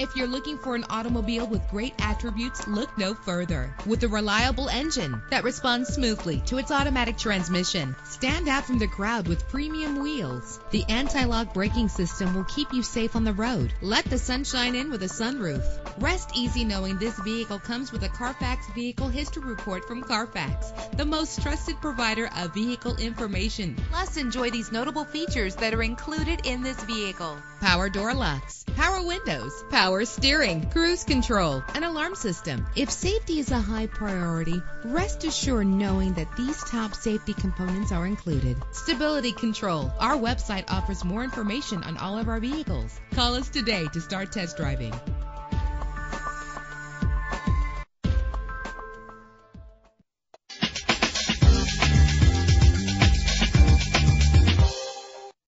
If you're looking for an automobile with great attributes, look no further. With a reliable engine that responds smoothly to its automatic transmission, stand out from the crowd with premium wheels. The anti-lock braking system will keep you safe on the road. Let the sunshine in with a sunroof. Rest easy knowing this vehicle comes with a Carfax Vehicle History Report from Carfax, the most trusted provider of vehicle information. Plus, enjoy these notable features that are included in this vehicle: power door locks, power windows, power steering, cruise control, an alarm system. If safety is a high priority, rest assured knowing that these top safety components are included. Stability control. Our website offers more information on all of our vehicles. Call us today to start test driving.